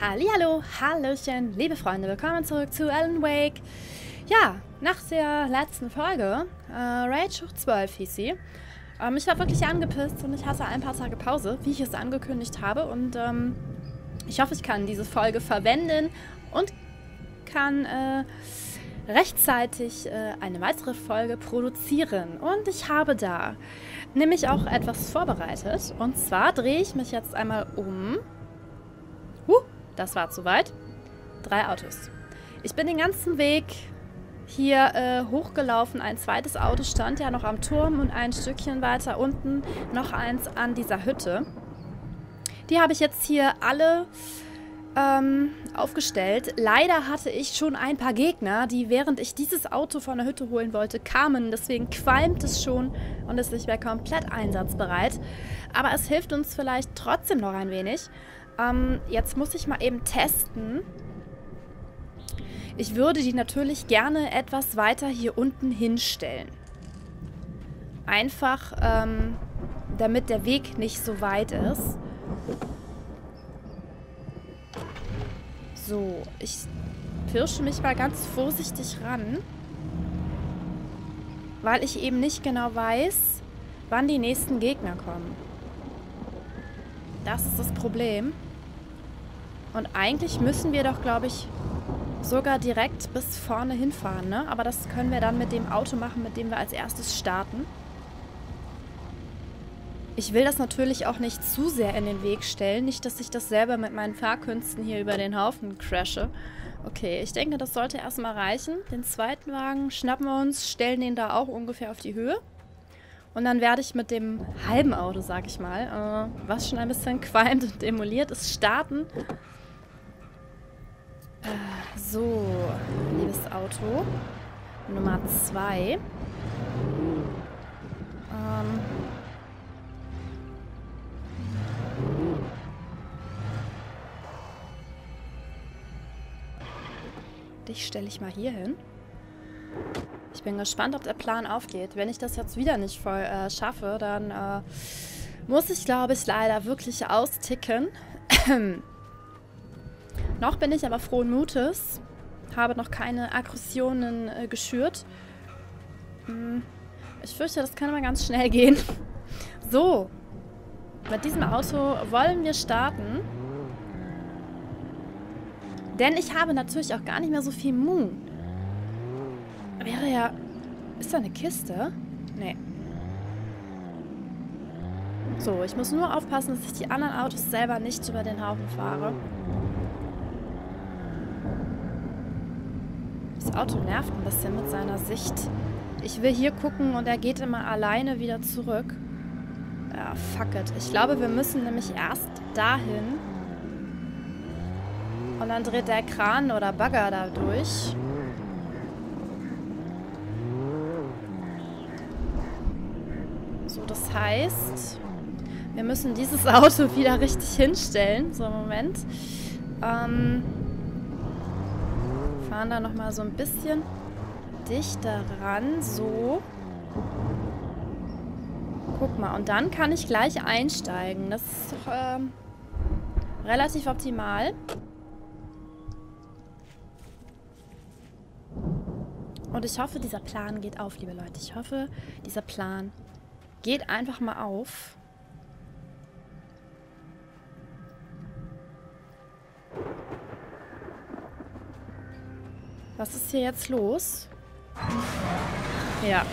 Hallihallo, hallöchen, liebe Freunde, willkommen zurück zu Alan Wake. Ja, nach der letzten Folge, Rage hoch 12 hieß sie. Ich war wirklich angepisst und ich hatte ein paar Tage Pause, wie ich es angekündigt habe. Und ich hoffe, ich kann diese Folge verwenden und kann rechtzeitig eine weitere Folge produzieren. Und ich habe da nämlich auch etwas vorbereitet. Und zwar drehe ich mich jetzt einmal um. Das war zu weit. 3 Autos. Ich bin den ganzen Weg hier hochgelaufen. Ein zweites Auto stand ja noch am Turm und ein Stückchen weiter unten noch eins an dieser Hütte. Die habe ich jetzt hier alle aufgestellt. Leider hatte ich schon ein paar Gegner, die während ich dieses Auto von der Hütte holen wollte, kamen. Deswegen qualmt es schon und ist nicht mehr komplett einsatzbereit. Aber es hilft uns vielleicht trotzdem noch ein wenig. Jetzt muss ich mal eben testen. Ich würde die natürlich gerne etwas weiter hier unten hinstellen. Einfach, damit der Weg nicht so weit ist. So, ich pirsche mich mal ganz vorsichtig ran. Weil ich eben nicht genau weiß, wann die nächsten Gegner kommen. Das ist das Problem. Und eigentlich müssen wir doch, glaube ich, sogar direkt bis vorne hinfahren, ne? Aber das können wir dann mit dem Auto machen, mit dem wir als erstes starten. Ich will das natürlich auch nicht zu sehr in den Weg stellen. Nicht, dass ich das selber mit meinen Fahrkünsten hier über den Haufen crashe. Okay, ich denke, das sollte erstmal reichen. Den zweiten Wagen schnappen wir uns, stellen den da auch ungefähr auf die Höhe. Und dann werde ich mit dem halben Auto, sag ich mal, was schon ein bisschen qualmt und demoliert ist, starten. So, liebes Auto. Nummer 2. Dich stelle ich mal hier hin. Ich bin gespannt, ob der Plan aufgeht. Wenn ich das jetzt wieder nicht voll schaffe, dann muss ich, glaube ich, leider wirklich austicken. Noch bin ich aber frohen Mutes. Habe noch keine Aggressionen geschürt. Ich fürchte, das kann immer ganz schnell gehen. So. Mit diesem Auto wollen wir starten. Denn ich habe natürlich auch gar nicht mehr so viel Moon. Wäre ja... Ist da eine Kiste? Nee. So, ich muss nur aufpassen, dass ich die anderen Autos selber nicht über den Haufen fahre. Das Auto nervt ein bisschen mit seiner Sicht. Ich will hier gucken und er geht immer alleine wieder zurück. Ja, fuck it. Ich glaube, wir müssen nämlich erst dahin. Und dann dreht der Kran oder Bagger da durch. Das heißt, wir müssen dieses Auto wieder richtig hinstellen. So, Moment. Fahren da nochmal so ein bisschen dichter ran. So. Guck mal. Und dann kann ich gleich einsteigen. Das ist doch relativ optimal. Und ich hoffe, dieser Plan geht auf, liebe Leute. Ich hoffe, dieser Plan geht einfach mal auf. Was ist hier jetzt los? Ja.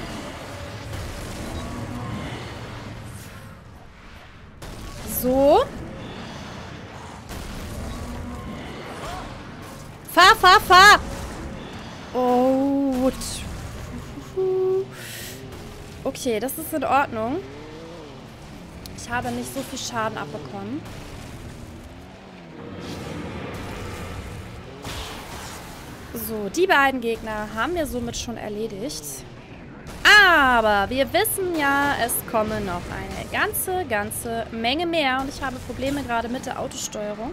So. Fahr, fahr, fahr! Oh, okay, das ist in Ordnung. Ich habe nicht so viel Schaden abbekommen. So, die beiden Gegner haben wir somit schon erledigt. Aber wir wissen ja, es kommen noch eine ganze Menge mehr. Und ich habe Probleme gerade mit der Autosteuerung.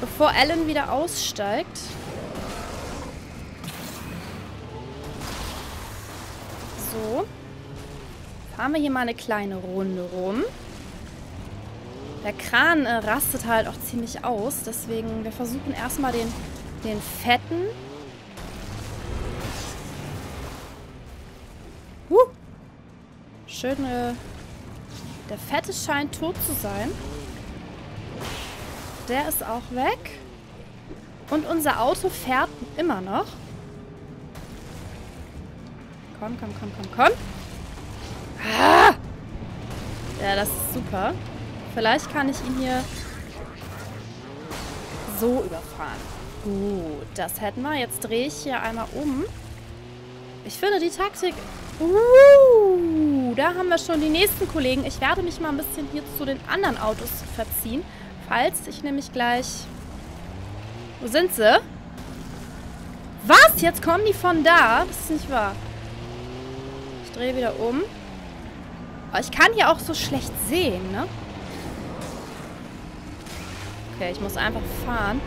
Bevor Alan wieder aussteigt. So. Fahren wir hier mal eine kleine Runde rum. Der Kran rastet halt auch ziemlich aus. Deswegen, wir versuchen erstmal den fetten. Schön, der fette scheint tot zu sein. Der ist auch weg. Und unser Auto fährt immer noch. Komm, komm, komm, komm, komm. Ah! Ja, das ist super. Vielleicht kann ich ihn hier so überfahren. Gut, das hätten wir. Jetzt drehe ich hier einmal um. Ich finde die Taktik... da haben wir schon die nächsten Kollegen. Ich werde mich mal ein bisschen hier zu den anderen Autos verziehen. Falls ich nämlich gleich... Wo sind sie? Was? Jetzt kommen die von da? Das ist nicht wahr. Ich drehe wieder um. Aber ich kann hier auch so schlecht sehen, ne? Okay, ich muss einfach fahren.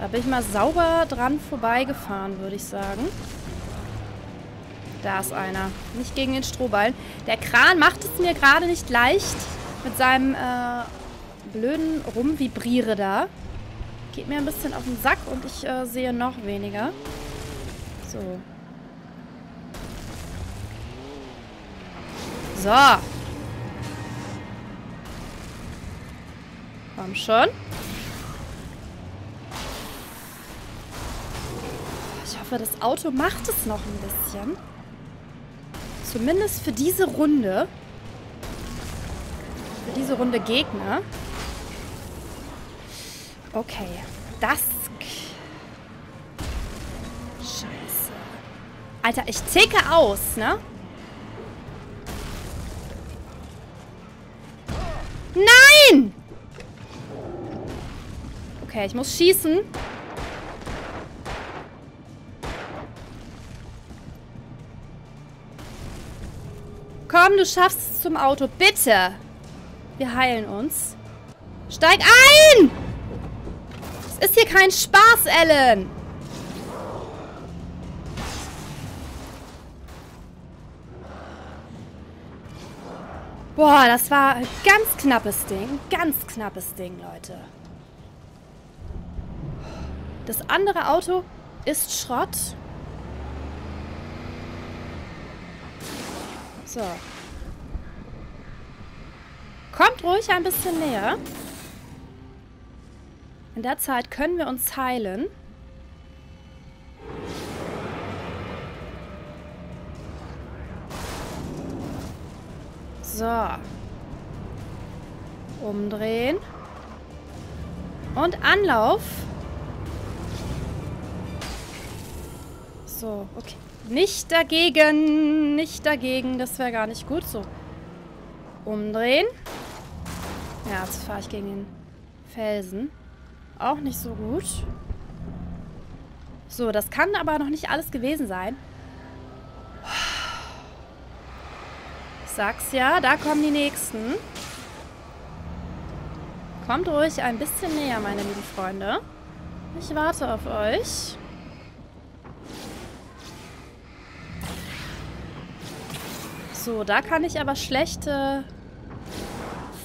Da bin ich mal sauber dran vorbeigefahren, würde ich sagen. Da ist einer. Nicht gegen den Strohballen. Der Kran macht es mir gerade nicht leicht mit seinem blöden Rumvibriere da. Geht mir ein bisschen auf den Sack und ich sehe noch weniger. So. So. Komm schon. Ich hoffe, das Auto macht es noch ein bisschen. Zumindest für diese Runde. Für diese Runde Gegner. Okay. Das... Scheiße. Alter, ich ticke aus, ne? Nein! Okay, ich muss schießen. Komm, du schaffst es zum Auto. Bitte. Wir heilen uns. Steig ein! Es ist hier kein Spaß, Alan. Boah, das war ein ganz knappes Ding. Ganz knappes Ding, Leute. Das andere Auto ist Schrott. So. Kommt ruhig ein bisschen näher. In der Zeit können wir uns heilen. So. Umdrehen. Und Anlauf. So, okay. Nicht dagegen, nicht dagegen. Das wäre gar nicht gut. So, umdrehen. Ja, jetzt fahre ich gegen den Felsen. Auch nicht so gut. So, das kann aber noch nicht alles gewesen sein. Ich sag's ja, da kommen die Nächsten. Kommt ruhig ein bisschen näher, meine lieben Freunde. Ich warte auf euch. So, da kann ich aber schlecht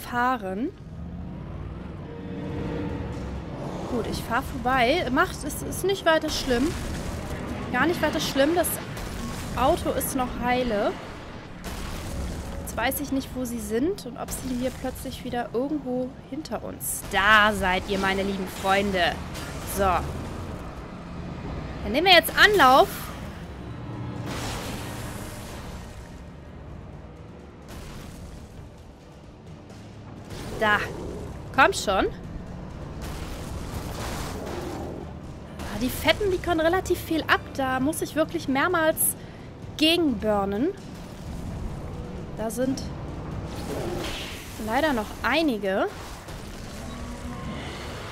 fahren. Gut, ich fahre vorbei. Es ist nicht weiter schlimm. Gar nicht weiter schlimm. Das Auto ist noch heile. Jetzt weiß ich nicht, wo sie sind und ob sie hier plötzlich wieder irgendwo hinter uns. Da seid ihr, meine lieben Freunde. So. Dann nehmen wir jetzt Anlauf. Da. Komm schon. Die Fetten, die können relativ viel ab. Da muss ich wirklich mehrmals gegenburnen. Da sind leider noch einige.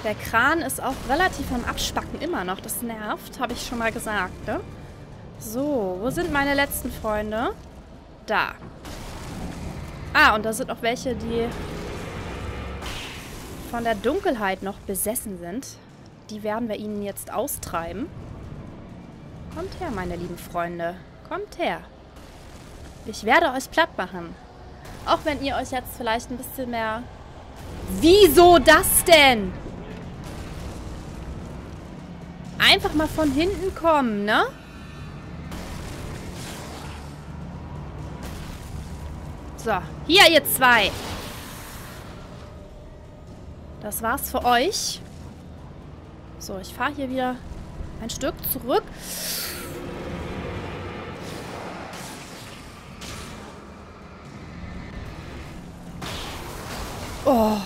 Der Kran ist auch relativ am Abspacken immer noch. Das nervt, habe ich schon mal gesagt, ne? So, wo sind meine letzten Freunde? Da. Ah, und da sind auch welche, die... von der Dunkelheit noch besessen sind. Die werden wir ihnen jetzt austreiben. Kommt her, meine lieben Freunde. Kommt her. Ich werde euch platt machen. Auch wenn ihr euch jetzt vielleicht ein bisschen mehr... Wieso das denn? Einfach mal von hinten kommen, ne? So, hier ihr zwei. Das war's für euch. So, ich fahre hier wieder ein Stück zurück. Oh.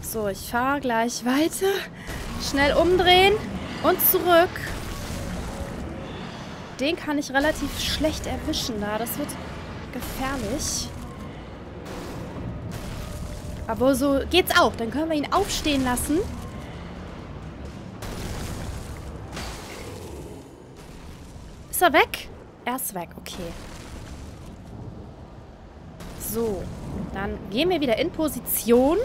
So, ich fahre gleich weiter. Schnell umdrehen und zurück. Den kann ich relativ schlecht erwischen da. Das wird gefährlich. Aber so geht's auch. Dann können wir ihn aufstehen lassen. Ist er weg? Er ist weg, okay. So, dann gehen wir wieder in Position.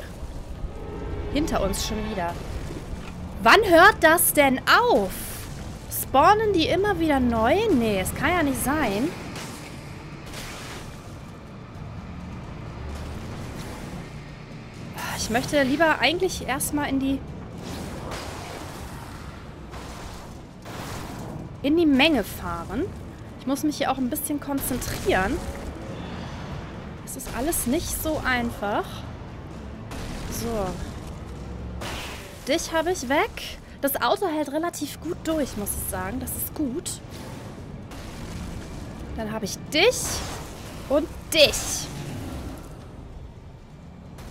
Hinter uns schon wieder. Wann hört das denn auf? Spawnen die immer wieder neu? Nee, es kann ja nicht sein. Ich möchte lieber eigentlich erstmal in die Menge fahren. Ich muss mich hier auch ein bisschen konzentrieren. Das ist alles nicht so einfach. So. Dich habe ich weg. Das Auto hält relativ gut durch, muss ich sagen. Das ist gut. Dann habe ich dich und dich.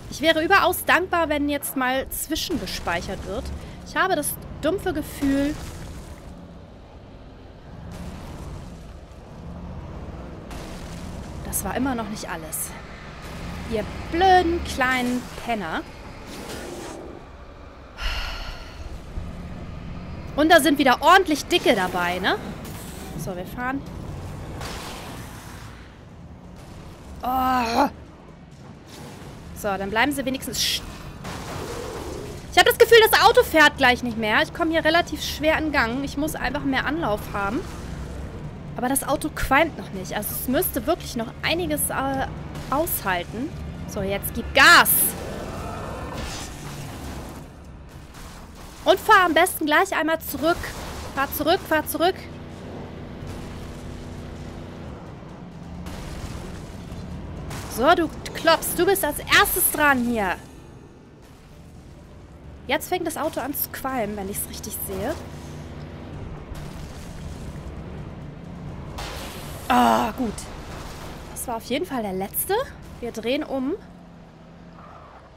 Ich wäre überaus dankbar, wenn jetzt mal zwischengespeichert wird. Ich habe das dumpfe Gefühl... Das war immer noch nicht alles. Ihr blöden kleinen Penner. Und da sind wieder ordentlich Dicke dabei, ne? So, wir fahren. Oh. So, dann bleiben sie wenigstens... Ich habe das Gefühl, das Auto fährt gleich nicht mehr. Ich komme hier relativ schwer in Gang. Ich muss einfach mehr Anlauf haben. Aber das Auto qualmt noch nicht. Also es müsste wirklich noch einiges aushalten. So, jetzt gib Gas. Und fahr am besten gleich einmal zurück. Fahr zurück, fahr zurück. So, du Klops, du bist als erstes dran hier. Jetzt fängt das Auto an zu qualmen, wenn ich es richtig sehe. Ah, gut. Das war auf jeden Fall der letzte. Wir drehen um.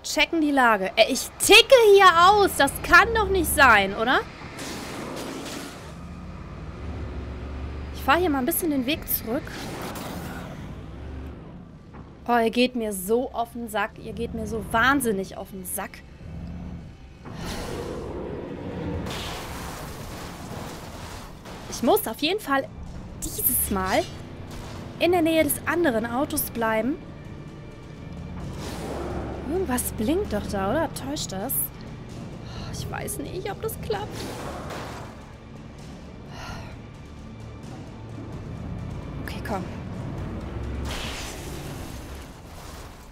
Checken die Lage. Ich ticke hier aus. Das kann doch nicht sein, oder? Ich fahre hier mal ein bisschen den Weg zurück. Oh, ihr geht mir so auf den Sack. Ihr geht mir so wahnsinnig auf den Sack. Ich muss auf jeden Fall dieses Mal in der Nähe des anderen Autos bleiben. Irgendwas blinkt doch da, oder? Täuscht das? Ich weiß nicht, ob das klappt. Okay, komm.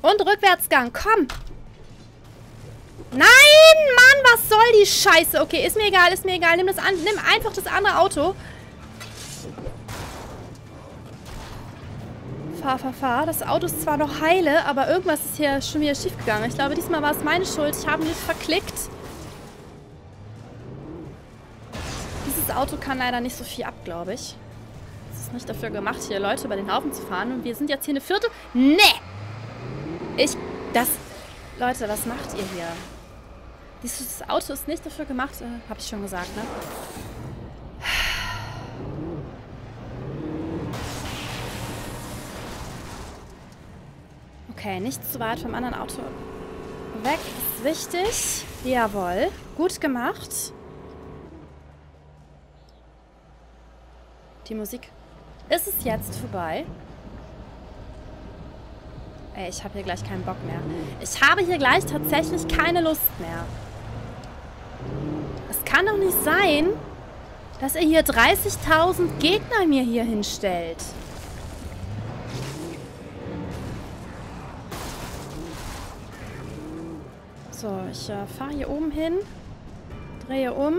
Und Rückwärtsgang, komm! Nein, Mann, was soll die Scheiße? Okay, ist mir egal, ist mir egal. Nimm einfach das andere Auto. Fahr. Das Auto ist zwar noch heile, aber irgendwas ist hier schon wieder schief gegangen. Ich glaube, diesmal war es meine Schuld. Ich habe mich verklickt. Dieses Auto kann leider nicht so viel ab, glaube ich. Es ist nicht dafür gemacht, hier Leute über den Haufen zu fahren. Und wir sind jetzt hier eine vierte... Nee! Leute, was macht ihr hier? Dieses Auto ist nicht dafür gemacht. Habe ich schon gesagt, ne? Okay, nicht zu weit vom anderen Auto weg. Ist wichtig. Jawohl. Gut gemacht. Die Musik ist es jetzt vorbei. Ey, ich habe hier gleich keinen Bock mehr. Ich habe hier gleich tatsächlich keine Lust mehr. Es kann doch nicht sein, dass ihr hier 30.000 Gegner mir hier hinstellt. So, ich fahre hier oben hin. Drehe um.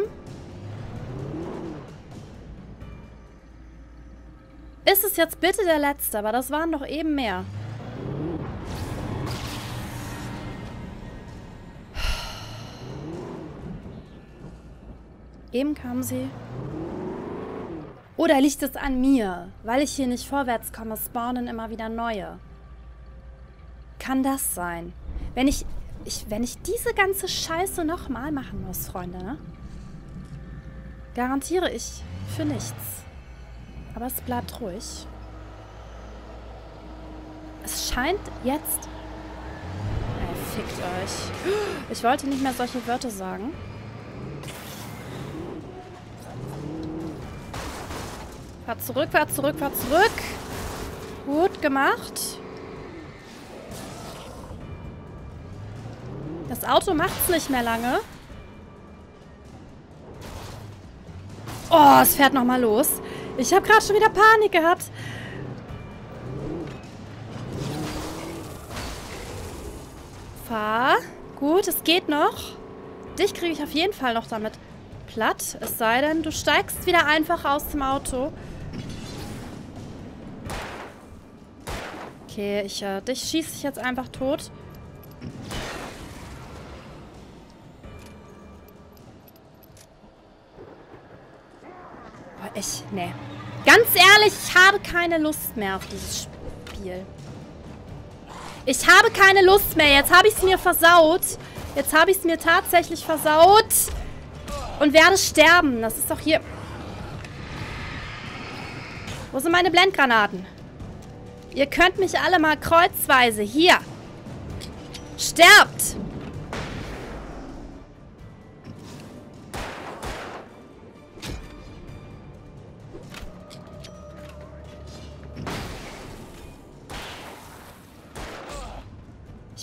Ist es jetzt bitte der letzte? Aber das waren doch eben mehr. Eben kamen sie. Oder liegt es an mir? Weil ich hier nicht vorwärts komme, spawnen immer wieder neue. Kann das sein? Wenn ich diese ganze Scheiße nochmal machen muss, Freunde, ne? Garantiere ich für nichts. Aber es bleibt ruhig. Es scheint jetzt... Ey, fickt euch. Ich wollte nicht mehr solche Wörter sagen. Fahr zurück, fahr zurück, fahr zurück. Gut gemacht. Das Auto macht's nicht mehr lange. Oh, es fährt nochmal los. Ich habe gerade schon wieder Panik gehabt. Fahr. Gut, es geht noch. Dich kriege ich auf jeden Fall noch damit platt. Es sei denn, du steigst wieder einfach aus dem Auto. Okay, dich schieße ich jetzt einfach tot. Nee. Ganz ehrlich, ich habe keine Lust mehr auf dieses Spiel. Ich habe keine Lust mehr. Jetzt habe ich es mir versaut. Jetzt habe ich es mir tatsächlich versaut. Und werde sterben. Das ist doch hier... Wo sind meine Blendgranaten? Ihr könnt mich alle mal kreuzweise. Hier. Sterbt.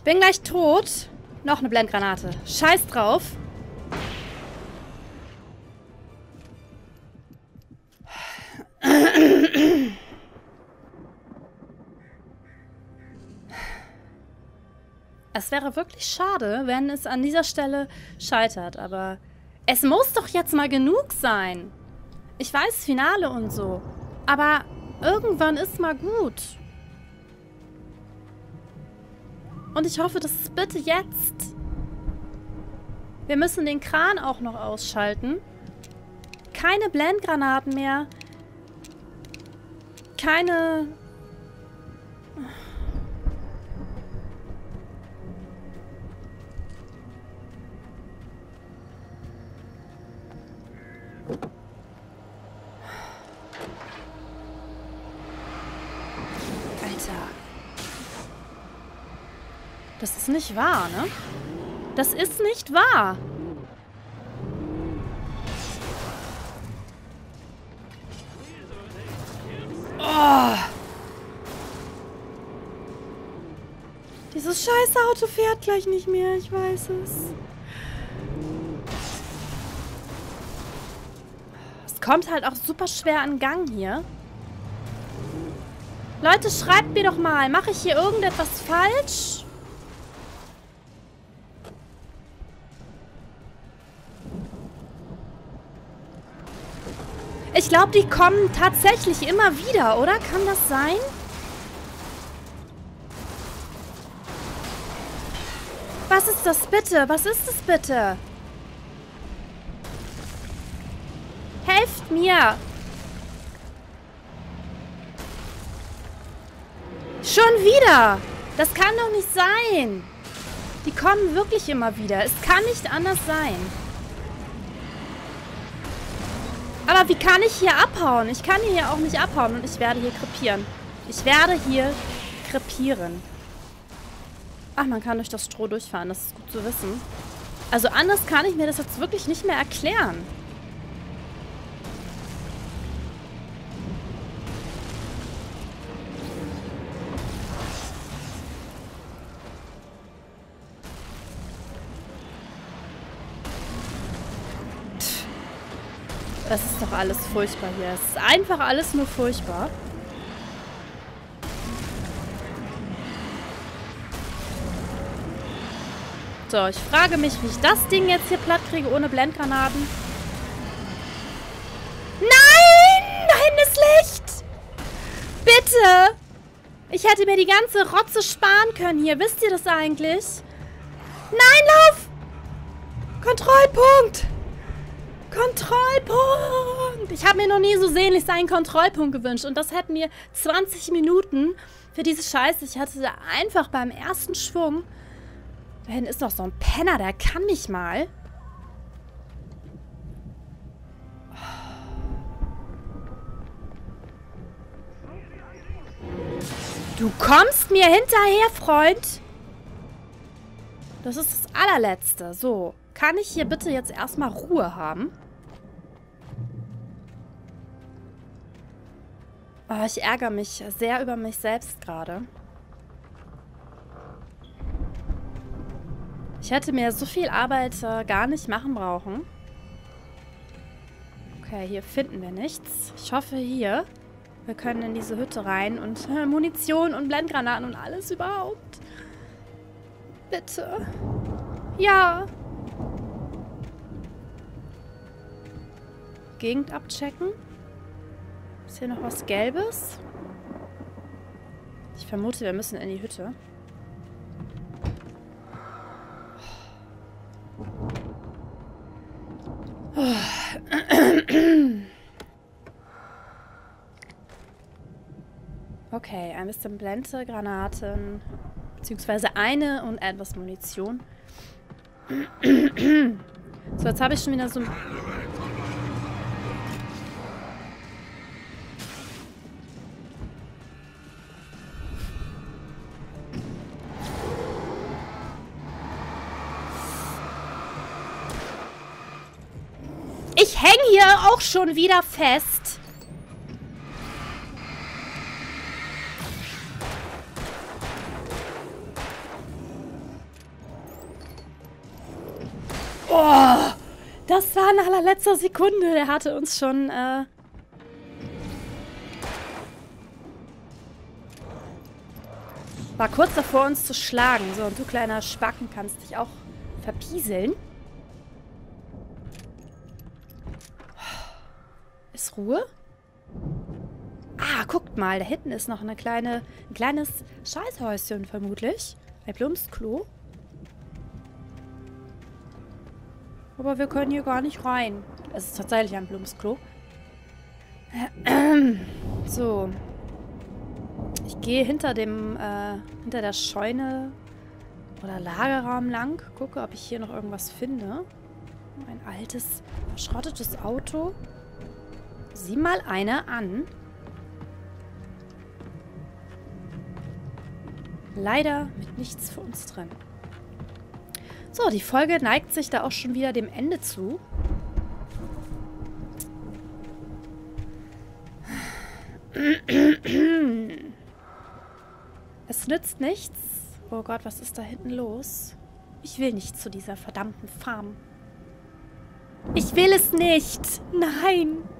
Bin gleich tot. Noch eine Blendgranate. Scheiß drauf. Es wäre wirklich schade, wenn es an dieser Stelle scheitert, aber es muss doch jetzt mal genug sein. Ich weiß, Finale und so, aber irgendwann ist mal gut. Und ich hoffe, das ist bitte jetzt. Wir müssen den Kran auch noch ausschalten. Keine Blendgranaten mehr. Keine... Das ist nicht wahr, ne? Das ist nicht wahr. Oh. Dieses scheiß Auto fährt gleich nicht mehr, ich weiß es. Es kommt halt auch super schwer an Gang hier. Leute, schreibt mir doch mal, mache ich hier irgendetwas falsch? Ich glaube, die kommen tatsächlich immer wieder, oder? Kann das sein? Was ist das bitte? Was ist das bitte? Helft mir! Schon wieder! Das kann doch nicht sein! Die kommen wirklich immer wieder. Es kann nicht anders sein. Aber wie kann ich hier abhauen? Ich kann hier auch nicht abhauen und ich werde hier krepieren. Ich werde hier krepieren. Ach, man kann durch das Stroh durchfahren. Das ist gut zu wissen. Also anders kann ich mir das jetzt wirklich nicht mehr erklären. Das ist doch alles furchtbar hier. Es ist einfach alles nur furchtbar. So, ich frage mich, wie ich das Ding jetzt hier platt kriege ohne Blendgranaten. Nein! Nein, das Licht! Bitte! Ich hätte mir die ganze Rotze sparen können hier. Wisst ihr das eigentlich? Nein, lauf! Kontrollpunkt! Kontrollpunkt! Ich habe mir noch nie so sehnlichst einen Kontrollpunkt gewünscht. Und das hätten wir 20 Minuten für diese Scheiße. Ich hatte da einfach beim ersten Schwung... Da hinten ist noch so ein Penner, der kann mich mal. Du kommst mir hinterher, Freund. Das ist das allerletzte. So, kann ich hier bitte jetzt erstmal Ruhe haben? Oh, ich ärgere mich sehr über mich selbst gerade. Ich hätte mir so viel Arbeit gar nicht machen brauchen. Okay, hier finden wir nichts. Ich hoffe hier. Wir können in diese Hütte rein und Munition und Blendgranaten und alles überhaupt. Bitte. Ja. Gegend abchecken. Ist hier noch was Gelbes? Ich vermute, wir müssen in die Hütte. Okay, ein bisschen Blendgranaten, beziehungsweise eine und etwas Munition. So, jetzt habe ich schon wieder so ein... Ich hänge hier auch schon wieder fest. Oh, das war in allerletzter Sekunde. Der hatte uns schon... war kurz davor, uns zu schlagen. So, und du kleiner Spacken kannst dich auch verpieseln. Ist Ruhe? Ah, guckt mal. Da hinten ist noch eine kleine, ein kleines Scheißhäuschen vermutlich. Ein Plumpsklo. Aber wir können hier gar nicht rein. Es ist tatsächlich ein Plumpsklo. So. Ich gehe hinter dem, hinter der Scheune oder Lagerraum lang. Gucke, ob ich hier noch irgendwas finde. Ein altes, verschrottetes Auto. Sieh mal eine an. Leider mit nichts für uns drin. So, die Folge neigt sich da auch schon wieder dem Ende zu. Es nützt nichts. Oh Gott, was ist da hinten los? Ich will nicht zu dieser verdammten Farm. Ich will es nicht. Nein.